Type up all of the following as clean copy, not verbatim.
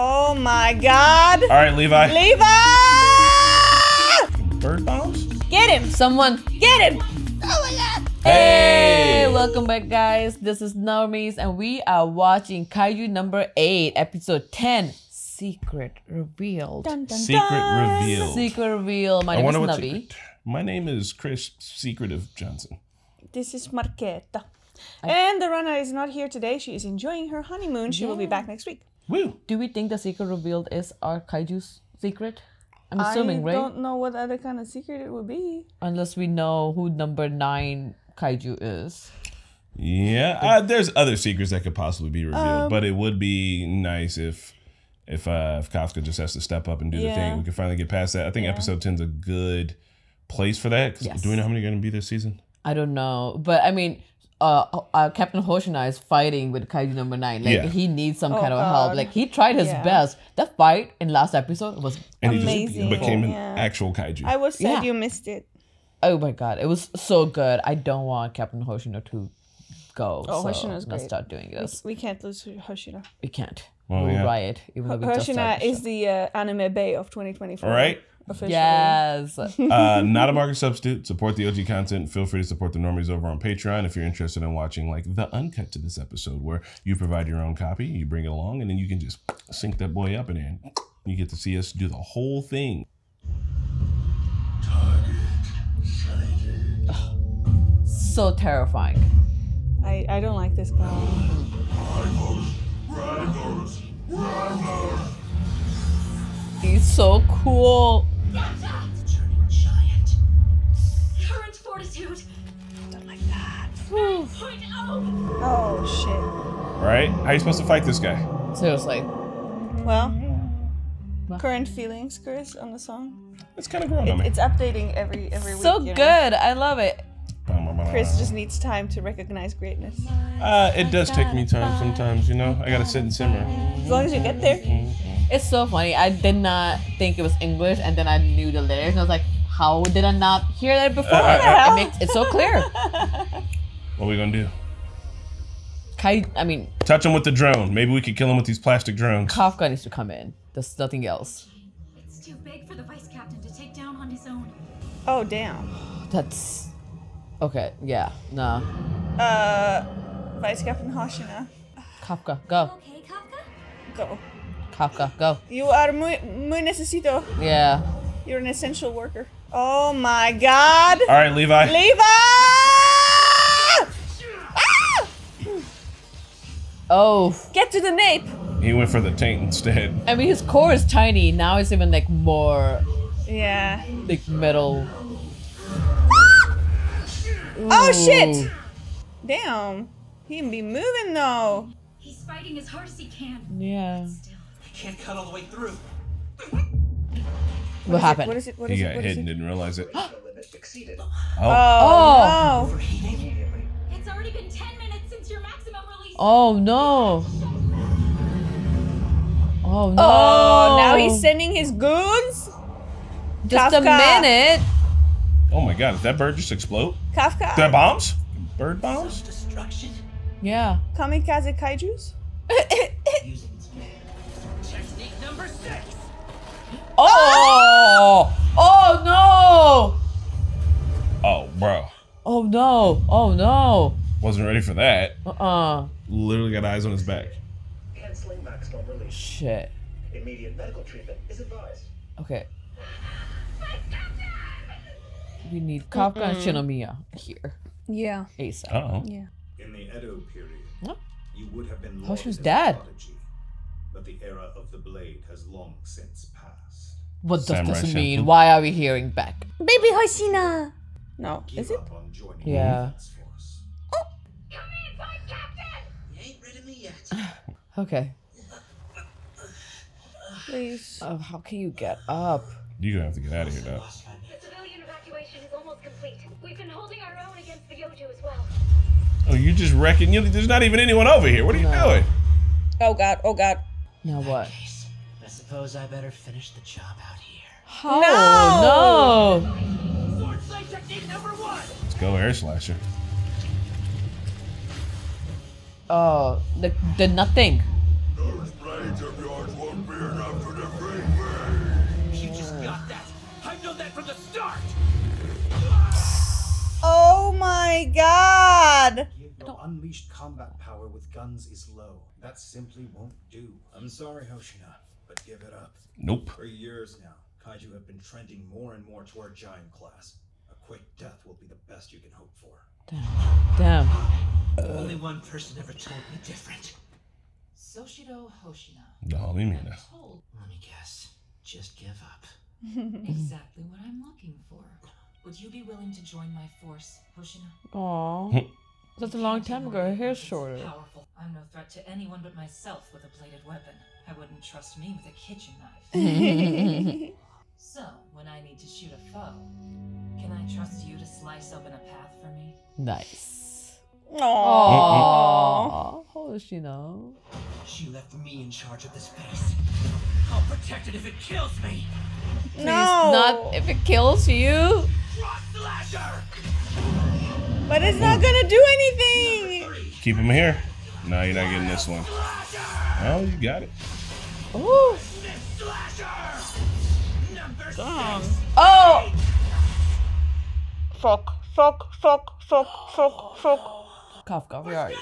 Oh my god. All right, Levi. Levi! Bird bombs? Get him. Someone. Get him. Oh my god. Hey. Hey, welcome back guys. This is Normies and we are watching Kaiju Number 8, Episode 10. Secret Revealed. Dun, dun, Secret dun. Revealed. Secret Revealed. My name is Navi. My name is Chris Secretive Johnson. This is Marqueta. And the runner is not here today. She is enjoying her honeymoon. She will be back next week. Woo. Do we think the Secret Revealed is our Kaiju's secret? I'm assuming, right? I don't know what other kind of secret it would be. Unless we know who number 9 Kaiju is. Yeah, there's other secrets that could possibly be revealed. But it would be nice if Kafka just has to step up and do the thing. We can finally get past that. I think episode 10 is a good place for that. Yes. Do we know how many are going to be this season? I don't know. But I mean, Captain Hoshina is fighting with Kaiju number 9. Like he needs some kind of help. Like he tried his best. That fight in last episode was amazing. He just became an actual Kaiju. I was sad you missed it. Oh my god. It was so good. I don't want Captain Hoshina to go. Oh, so Hoshina's great. Let's start doing this. We can't lose Hoshina. We can't. Well, we'll riot. Even though we Hoshina is the anime bae of 2024. All right. Officially. Yes. Not a market substitute. Support the OG content. Feel free to support the Normies over on Patreon if you're interested in watching like the uncut to this episode where you provide your own copy, you bring it along, and then you can just sync that boy up in there. And you get to see us do the whole thing. Target sighted. So terrifying. I don't like this guy. He's so cool. Current fortitude. Don't like that. Oh shit. Right? How are you supposed to fight this guy? Seriously. Well, current feelings, Chris, on the song. It's kind of growing on me. It's updating every week. So good. I love it. Chris just needs time to recognize greatness. It does take me time sometimes, you know? I gotta sit and simmer. As long as you get there. It's so funny. I did not think it was English, and then I knew the lyrics, and I was like, how did I not hear that before? It's so clear. What are we gonna do? Touch him with the drone. Maybe we could kill him with these plastic drones. Kafka needs to come in. There's nothing else. It's too big for the vice captain to take down on his own. Oh, damn. That's... Okay, yeah, no. Vice Captain Hoshina. Kafka, go. Okay, Kafka? Go. Kafka, go. You are muy necesito. Yeah. You're an essential worker. Oh my god! Alright, Levi. Levi! Oh. Get to the nape! He went for the taint instead. I mean, his core is tiny. Now it's even like more... Yeah. Like metal... Ooh. Oh shit! Damn, he can be moving though. He's fighting as hard as he can. Yeah. I can't cut all the way through. What happened? What is it? What is it? He got hit and didn't realize it. Oh no! It's already been 10 minutes since your maximum release. Oh no! Oh no! Oh, now he's sending his goons. Just Kafka. A minute. Oh my god, did that bird just explode? Kafka? That bombs? Bird bombs? Destruction. Yeah. Kamikaze kaijus? Technique number 6. Oh! Oh no! Oh, bro. Oh no. Oh no. Wasn't ready for that. Literally got eyes on his back. Canceling maximum release. Shit. Immediate medical treatment is advised. Okay. We need Kafka and Shinomiya here. Yeah. ASAP. Uh-oh. Yeah. In the Edo period, you would have been Hoshin's dad. Mythology, but the era of the blade has long since passed. What does this mean? Why are we hearing back? Baby Hoshina. No, is it? Yeah. Oh. Come in, Vice Captain. You ain't rid of me yet. Okay. Please. Oh, how can you get up? You're gonna have to get out of here, though. We've been holding our own against the Yoju as well. Oh, you just wrecking. There's not even anyone over here. What are you doing? Oh god, oh god. Now what? I suppose I better finish the job out here. Oh, no! Sword slice technique number 1. Let's go, air slasher. Oh, the nothing. Those blades of yours won't be enough to defeat me! You just got that! I've known that from the start! Oh my god! Your unleashed combat power with guns is low. That simply won't do. I'm sorry, Hoshina, but give it up. Nope. For years now, Kaiju have been trending more and more toward giant class. A quick death will be the best you can hope for. Damn. Only one person ever told me different. Soshiro Hoshina. No, leave me now. Let me guess. Just give up. Exactly what I'm looking for. Would you be willing to join my force, Hoshina? Aww. That's a long time ago. Her hair's shorter. I'm no threat to anyone but myself with a bladed weapon. I wouldn't trust me with a kitchen knife. So, when I need to shoot a foe, can I trust you to slice open a path for me? Nice. Aww. How does she know? She left me in charge of this base. I'll protect it if it kills me. Please, no. Not if it kills you. Cross-slasher. But it's not gonna do anything. Keep him here. No, you're not getting this one. Oh, you got it. Ooh. Damn. Oh. Fuck. Fuck. Fuck. Fuck. Fuck. Fuck. Kafka, where are you?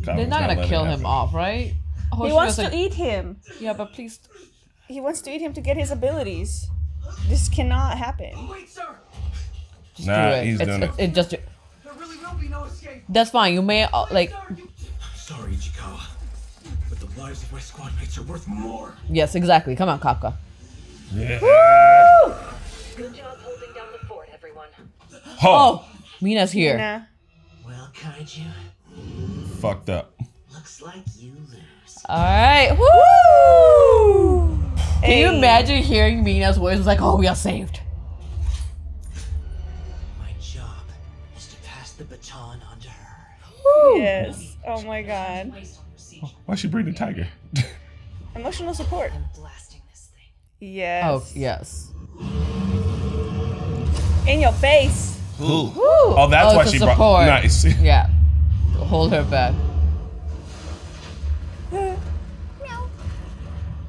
They're not gonna kill him off, right? He wants to eat him. Yeah, but please. He wants to eat him to get his abilities. This cannot happen. Wait, sir. Just nah, do it. He's done it. It just. That's fine. You may like. Sorry, Ichikawa, but the lives of my squad mates are worth more. Yes, exactly. Come on, Kafka. Yeah. Woo! Good job holding down the fort, everyone. Oh, Mina's here. Mina. Well, Kaiju. Fucked up. Looks like you lose. All right. Woo! Hey. Can you imagine hearing Mina's voice? It's like, oh, we are saved. The baton onto her. Woo. Yes. Oh my god. Why'd she bring the tiger? Emotional support. I'm blasting this thing. Yes. Oh, yes. In your face. Ooh. Ooh. Oh, that's why she brought. Nice. Yeah. Hold her back. Meow.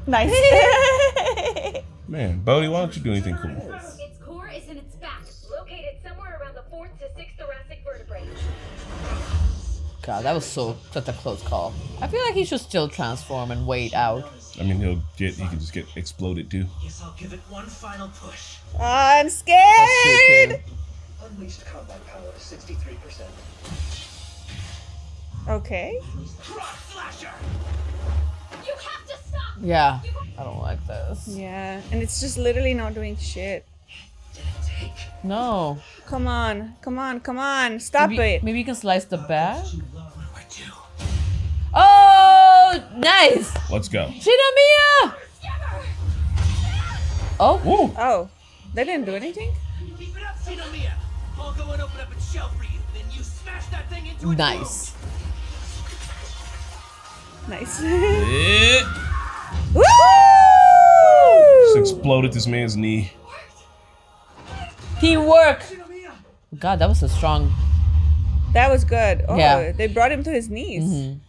Nice. Man, Bodhi, why don't you do anything cool? Its core is in its back, located somewhere around the 4th to 6th thoracic vertebrae. God, that was such a close call. I feel like he should still transform and wait out. I mean, he can just get exploded too. Yes, I'll give it one final push. I'm scared. Unleashed combat power 63%. Okay. Cross slasher. You have to stop. Yeah, I don't like this. Yeah, and it's just literally not doing shit. No. Come on, come on, come on. Stop it. Maybe you can slice the back. Oh, nice. Let's go. Shinomiya! Oh. Whoa. Oh. They didn't do anything? Keep it up, Shinomiya. I'll go and open up a shell for you. Then you smash that thing into a nice. Nice. Woo! Just exploded this man's knee. Teamwork. God, that was a strong. That was good. Oh, yeah. They brought him to his knees. Mm-hmm.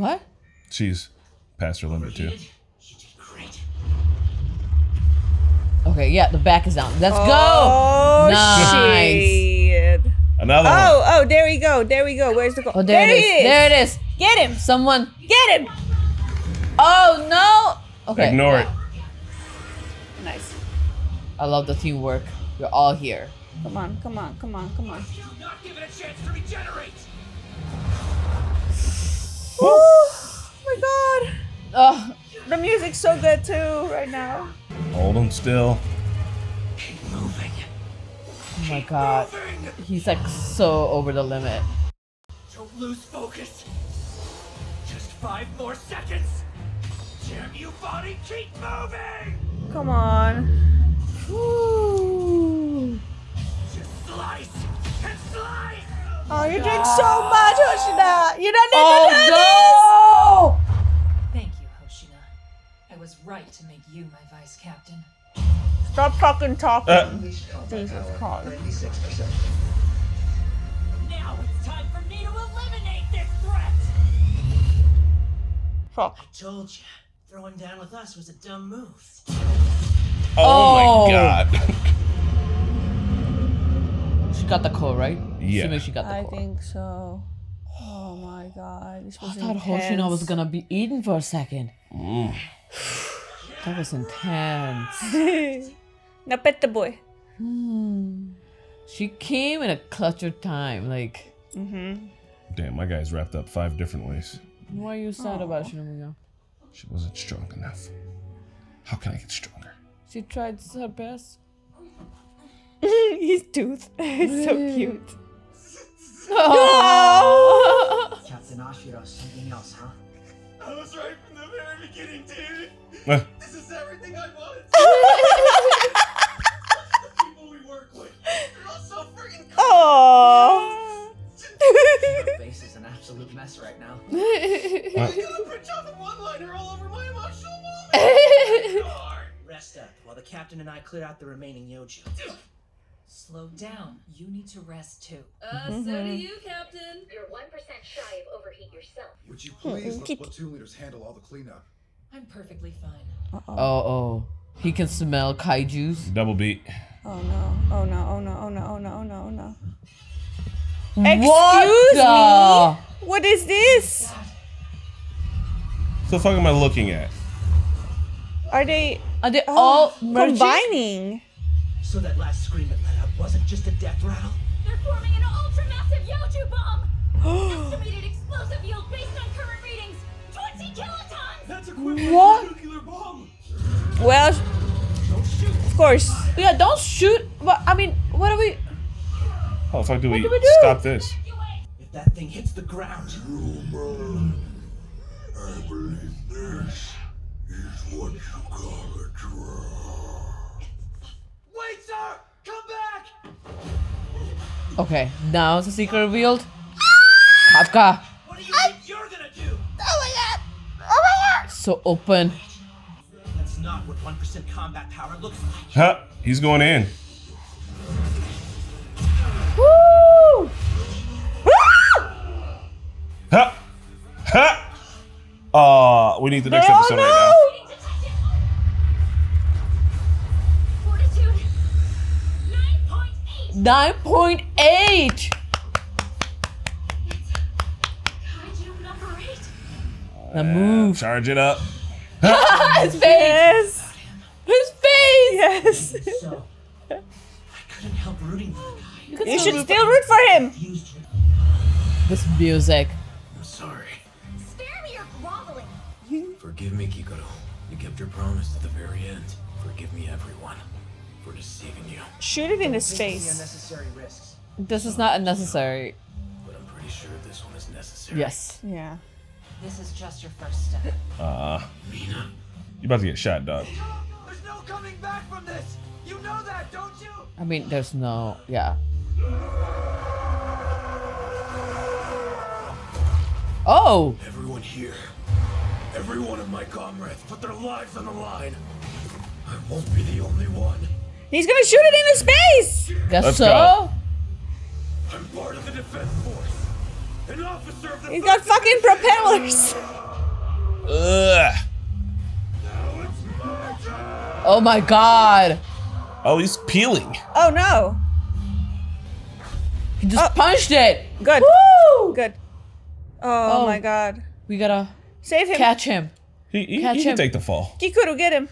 What? She's past her limit too. Okay, yeah, the back is down. Let's go. Nice. Shit. Another one. Oh, there we go. There we go. Where's the goal? Oh, there it is. There it is. Get him. Someone. Get him. Oh no. Okay. Ignore it. Nice. I love the teamwork. We're all here. Come on, come on, come on, come on. Do not give it a chance to regenerate. Oh my god. Oh, the music's so good too right now. Hold him still. Keep moving. Oh my god. He's like so over the limit. Don't lose focus. Just 5 more seconds. Damn you, body, keep moving. Come on. Ooh. Just slice and slice. Oh, you're doing so much, Hoshina. You don't need to do this. Thank you, Hoshina. I was right to make you my vice captain. Stop fucking talking. Jesus Christ. 96%. Now it's time for me to eliminate this threat. Fuck. I told you, throwing down with us was a dumb move. Oh my god. She got the core, right? Yeah. Assuming she got the core. I think so. Oh my god. This was intense. I thought Hoshina was gonna be eaten for a second. Mm. That was intense. Now pet the boy. Hmm. She came in a clutch of time, like. Mm-hmm. Damn, my guy's wrapped up 5 different ways. Why are you sad about Shinomiya? She wasn't strong enough. How can I get stronger? She tried her best. His tooth is so cute. Oh. Captain Ashiro, something else, huh? I was right from the very beginning, dude. This is everything I wanted. The people we work with, they're all so freaking cool. Oh. Your face is an absolute mess right now. I'm gonna print off a one-liner all over my emotional moment. Rest up while the captain and I clear out the remaining yojo. Slow down. You need to rest too. So do you, Captain. You're 1% shy of overheat yourself. Would you please let platoon leaders handle all the cleanup? I'm perfectly fine. He can smell kaijus. Double beat. Oh no! Oh no! Oh no! Oh no! Oh no! Oh no! Oh no! Excuse me. What is this? What the fuck am I looking at? Are they? Are they all combining? So that last scream that let up wasn't just a death rattle. They're forming an ultra-massive Yoju bomb! Estimated explosive yield based on current readings, 20 kilotons! That's equivalent to a nuclear bomb! Well, don't shoot. Of course. Yeah, don't shoot. But I mean, what are we... How the fuck do we stop this? If that thing hits the ground... Rumor, I believe this is what you call a draw. Wait, sir! Come back! Okay, now is the secret revealed. Kafka! What do you think you're gonna do? Oh my god! Oh my god! So open. That's not what 1% combat power looks like. Huh? He's going in. Woo! Huh? Huh? We need the next episode right now. Nine point 8. Kaiju number 8. Now move. Charge it up. His face. Yes. His face. Yes. So, I couldn't help rooting for the guy. You should still root for him. This music. I'm sorry. Spare me your groveling. Forgive me, Kikoru. You kept your promise to the very end. Forgive me, everyone. We're deceiving you. Shoot it in his face. This is not unnecessary. But I'm pretty sure this one is necessary. Yes. Yeah. This is just your first step. Mina, you're about to get shot, dog. There's no coming back from this. You know that, don't you? I mean, there's no. Yeah. Oh. Everyone here, every one of my comrades, put their lives on the line. I won't be the only one. He's gonna shoot it into space! Guess so. I'm part of the defense force. An officer of the He's got fucking propellers. Ugh. Now it's my turn. Oh my god. Oh, he's peeling. Oh no. He just punched it. Good. Woo! Good. Oh my god. We gotta save him. Catch him. He can take the fall. Kikoru, get him.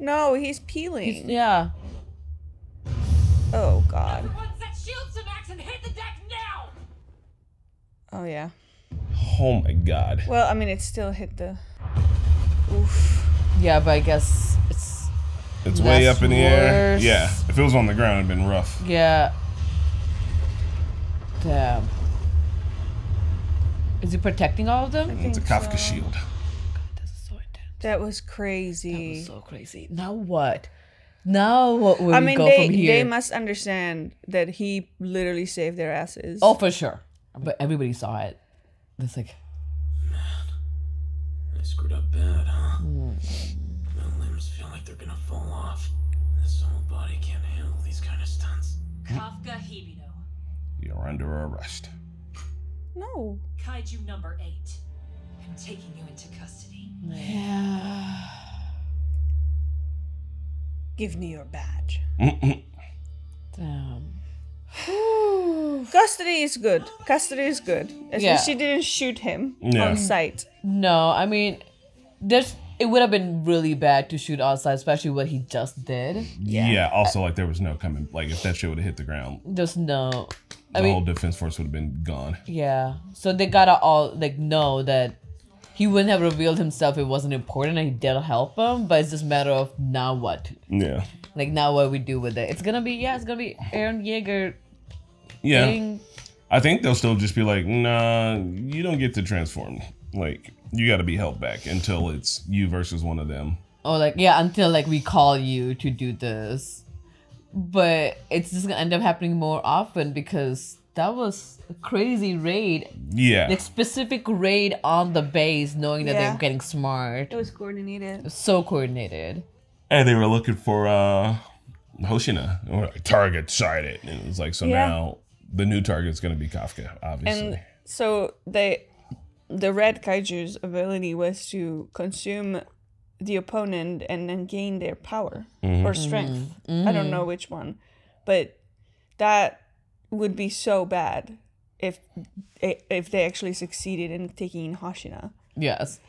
No, he's peeling. Yeah. Oh god. Oh yeah. Oh my god. Well, I mean, it still hit the. Oof. Yeah, but I guess it's. It's way up in the air. Yeah. If it was on the ground, it'd been rough. Yeah. Damn. Is he protecting all of them? It's a Kafka shield. God, this is so intense. That was crazy. That was so crazy. Now what? Now what will we go from here? They must understand that he literally saved their asses. Oh, for sure. But everybody saw it. It's like... Man, I screwed up bad, huh? My limbs feel like they're gonna fall off. This whole body can't handle these kind of stunts. Kafka Hibino. You're under arrest. No. Kaiju number 8. and taking you into custody. Yeah. Give me your badge. Damn. Custody is good. Custody is good. Yeah. She didn't shoot him on sight. No, I mean, it would have been really bad to shoot outside, especially what he just did. Yeah. Yeah. Also, like, there was no coming. Like, if that shit would have hit the ground, there's no. I mean, whole defense force would have been gone. Yeah. So they gotta all like know that he wouldn't have revealed himself if it wasn't important, and he did help him. But it's just a matter of now what. Yeah. Like now what we do with it. It's gonna be it's gonna be Eren Yeager. Yeah. Thing. I think they'll still just be like, nah, you don't get to transform. Like, you got to be held back until it's you versus one of them. Oh, like, yeah, until, like, we call you to do this. But it's just going to end up happening more often because that was a crazy raid. Yeah. Like, specific raid on the base, knowing that they were getting smart. It was coordinated. It was so coordinated. And they were looking for Hoshina, or like, target sighted. And it was like, so now the new target's going to be Kafka, obviously. And so they... The red kaiju's ability was to consume the opponent and then gain their power or strength. I don't know which one, but that would be so bad if they actually succeeded in taking Hoshina. Yes,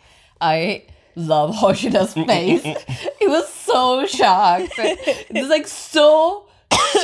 I love Hoshina's face. He was so shocked. It was like so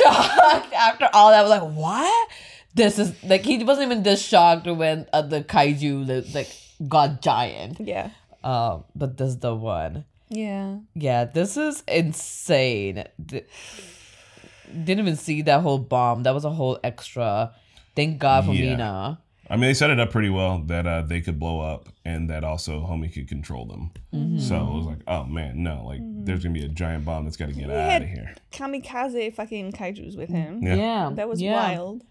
shocked after all that. I was like, what? This is like he wasn't even this shocked when the kaiju like got giant. Yeah. But this is the one. Yeah. Yeah. This is insane. Didn't even see that whole bomb. That was a whole extra. Thank God for Mina. I mean, they set it up pretty well that they could blow up and that also homie could control them. So it was like, oh man, no, like there's gonna be a giant bomb that's got to get out of here. Kamikaze fucking kaijus with him. Yeah. That was wild.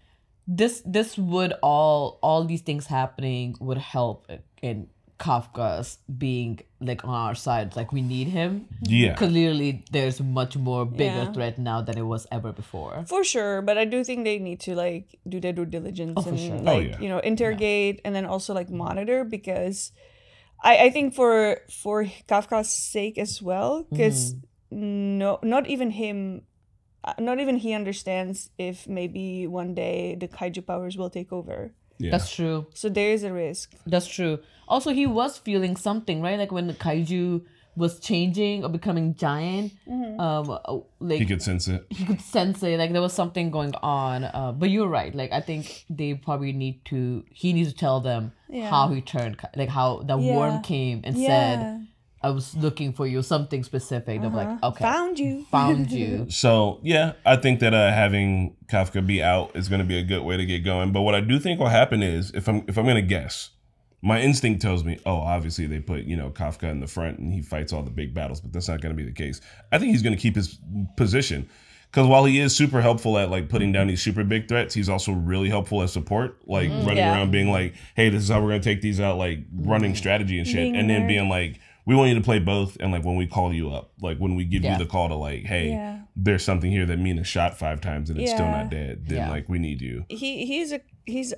This would all these things happening would help in Kafka's being like on our side, like we need him. Yeah. Clearly there's much more bigger threat now than it was ever before. For sure, but I do think they need to like do their due diligence and like you know, interrogate and then also like monitor, because I think for Kafka's sake as well, because not even he understands if maybe one day the kaiju powers will take over. Yeah. That's true. So there is a risk. That's true. Also, he was feeling something, right? Like when the kaiju was changing or becoming giant, like he could sense it. He could sense it. Like there was something going on. But you're right. Like I think they probably need to. He needs to tell them how he turned. Like how the worm came and said, I was looking for you, something specific. I'm like, okay. Found you. Found you. So, yeah, I think that having Kafka be out is going to be a good way to get going. But what I do think will happen is, if I'm going to guess, my instinct tells me, oh, obviously they put, you know, Kafka in the front and he fights all the big battles, but that's not going to be the case. I think he's going to keep his position. Because while he is super helpful at like putting down these super big threats, he's also really helpful at support, like running around being like, hey, this is how we're going to take these out, like running strategy and shit. And then being like, we want you to play both, and like when we call you up, like when we give you the call to like, hey, there's something here that Mina shot 5 times and it's still not dead. Then like we need you. He's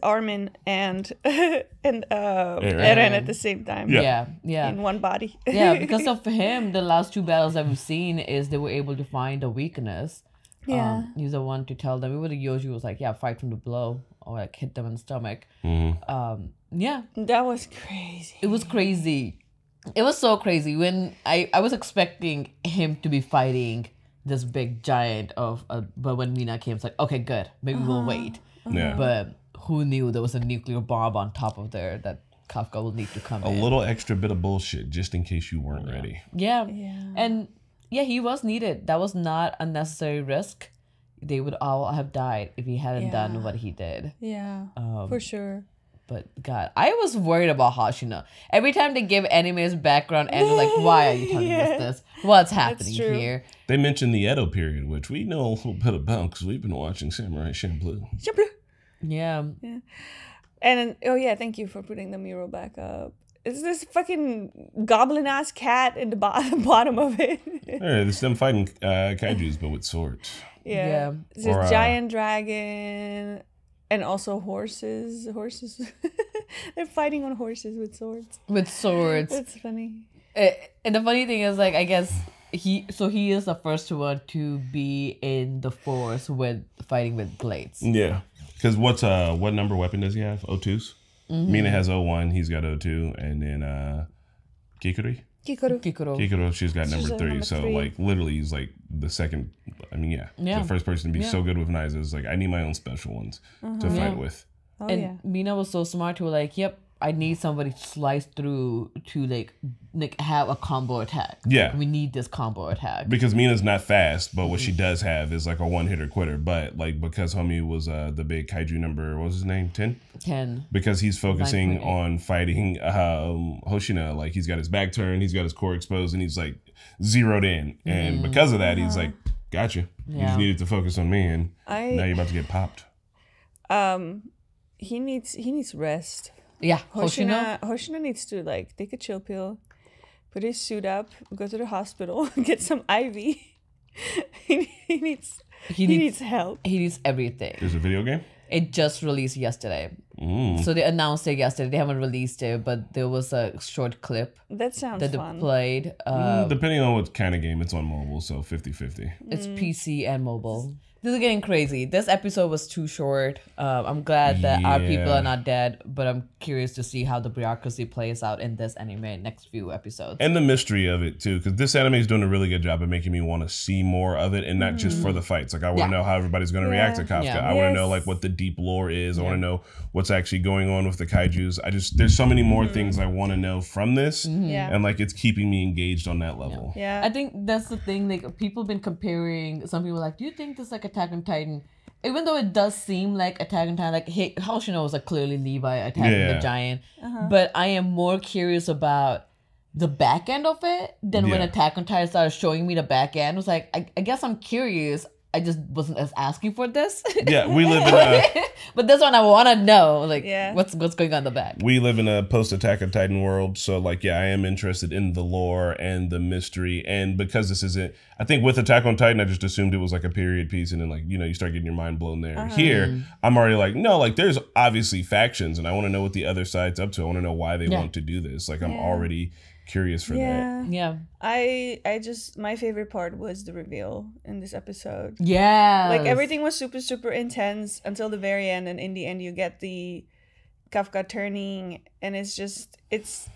Armin and Eren at the same time. Yeah, in one body. Yeah, because of him, the last 2 battles that we've seen is they were able to find a weakness. Yeah, he's the one to tell them. Even Yoji was like, yeah, fight from the blow or like hit them in the stomach. Yeah, that was crazy. It was crazy. It was so crazy when I was expecting him to be fighting this big giant of but when Mina came, it's like, okay, good, maybe we'll wait. But who knew there was a nuclear bomb on top of there that Kafka will need to come in. A little extra bit of bullshit just in case you weren't ready. And yeah, he was needed. That was not unnecessary risk. They would all have died if he hadn't done what he did. Yeah, for sure. But God, I was worried about Hoshina. Every time they give anime's background, and like, why are you telling us this? What's happening here? They mentioned the Edo period, which we know a little bit about because we've been watching Samurai Champloo. Yeah. And oh yeah, thank you for putting the mural back up. It's this fucking goblin ass cat in the bottom of it. It's them fighting kaijus, but with swords. Yeah. It's a giant dragon. And also horses. They're fighting on horses with swords. With swords. It's funny. And the funny thing is, like, I guess he is the first one to be in the forest with fighting with blades. Yeah, because what number weapon does he have? O2s. Mm-hmm. Mina has O1. He's got O2, and then Kikoru. She's got number three. So like literally, he's like the second. I mean, yeah. The first person to be so good with knives is like, I need my own special ones to fight with. Oh, and Mina was so smart. To like, yep. I need somebody to slice through to like have a combo attack. Yeah. We need this combo attack. Because Mina's not fast, but what she does have is like a one-hitter quitter. But like because homie was the big kaiju number, what was his name? 10? 10. Because he's focusing on fighting Hoshina. Like he's got his back turned, he's got his core exposed, and he's like zeroed in. And because of that, he's like, gotcha. Yeah. You just needed to focus on me, and now you're about to get popped. He needs rest. Yeah, Hoshina needs to like take a chill pill, put his suit up, go to the hospital, get some IV. he needs help. He needs everything. There's a video game. It just released yesterday. So they announced it yesterday. They haven't released it, but there was a short clip. That sounds that fun. They played. Depending on what kind of game, it's on mobile, so 50-50. It's PC and mobile. This is getting crazy. This episode was too short. I'm glad that our people are not dead, but I'm curious to see how the bureaucracy plays out in this anime next few episodes. And the mystery of it, too, because this anime is doing a really good job of making me want to see more of it, and not just for the fights. Like, I want to know how everybody's going to react to Kafka. Yeah. I want to know, like, what the deep lore is. I want to know what's actually going on with the kaijus. There's so many more things I want to know from this, and, like, it's keeping me engaged on that level. Yeah. I think that's the thing. Like, people have been comparing. Some people are like, do you think this, like, Attack on Titan, even though it does seem like Attack on Titan, like Hoshino was like clearly Levi attacking the giant, but I am more curious about the back end of it than when Attack on Titan started showing me the back end. I was like, I guess I'm curious. I just wasn't as asking for this. Yeah, we live in a... But this one I want to know, like, what's going on in the back. We live in a post-Attack on Titan world, so, like, yeah, I am interested in the lore and the mystery, and because this isn't... I think with Attack on Titan, I just assumed it was, like, a period piece, and then, like, you know, you start getting your mind blown there. Here, I'm already like, no, like, there's obviously factions, and I want to know what the other side's up to. I want to know why they want to do this. Like, I'm already... curious for that. Yeah. I just, my favorite part was the reveal in this episode. Yeah. Like everything was super, super intense until the very end, and in the end you get the Kafka turning, and it's just it's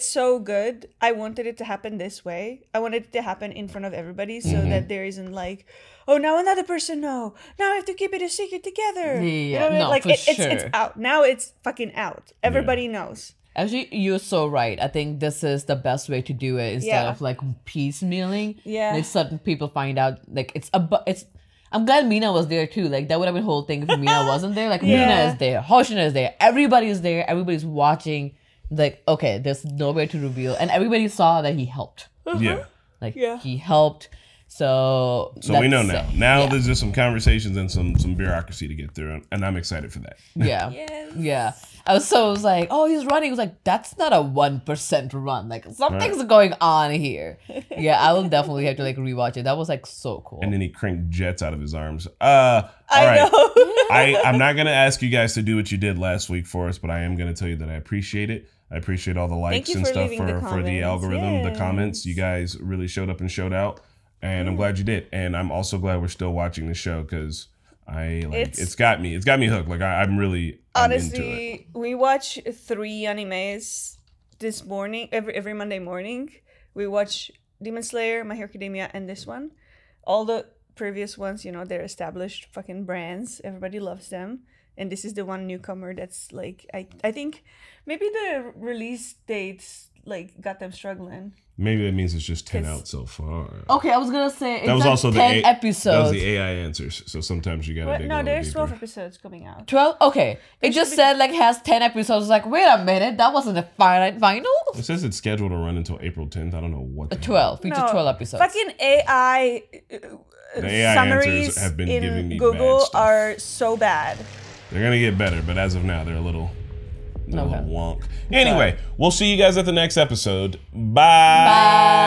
so good. I wanted it to happen this way. I wanted it to happen in front of everybody so that there isn't like, oh, now another person now I have to keep it a secret together. Yeah, you know what I mean? No, like for sure. It's out. Now it's fucking out. Everybody knows. Actually, you're so right. I think this is the best way to do it instead of like piecemealing. Yeah. Like certain people find out, like I'm glad Mina was there too. Like that would have been a whole thing if Mina wasn't there. Like Mina is there, Hoshina is there, everybody is there, everybody's watching. Like, okay, there's nowhere to reveal. And everybody saw that he helped. Yeah. Like he helped. So we know now. Now there's just some conversations and some bureaucracy to get through, and I'm excited for that. Yeah. Yeah. So I was like, oh, he's running. I was like, that's not a 1% run. Like something's going on here. Yeah, I will definitely have to like rewatch it. That was like so cool. And then he cranked jets out of his arms. All right. I'm not gonna ask you guys to do what you did last week for us, but I am gonna tell you that I appreciate it. I appreciate all the likes and stuff for the algorithm, the comments. You guys really showed up and showed out. And I'm glad you did. And I'm also glad we're still watching the show because it's got me hooked. Like I'm really honestly into it. We watch 3 animes this morning, every Monday morning. We watch Demon Slayer, My Hero Academia, and this one. All the previous ones, you know, they're established fucking brands. Everybody loves them. And this is the one newcomer that's like I think maybe the release dates like got them struggling. Maybe that means it's just 10 out so far. Okay, I was gonna say it's that was like also 10 episodes. That was the AI answers. So sometimes you gotta. But, dig no, there's deeper. 12 episodes coming out. 12. Okay, it just said like has 10 episodes. Like, wait a minute, that wasn't the final. It says it's scheduled to run until April 10th. I don't know what. 12 features, no, 12 episodes. Fucking AI. The AI summaries have been in giving me Google bad stuff. Are so bad. They're gonna get better, but as of now, they're a little. Wonk. Anyway, we'll see you guys at the next episode. Bye. Bye.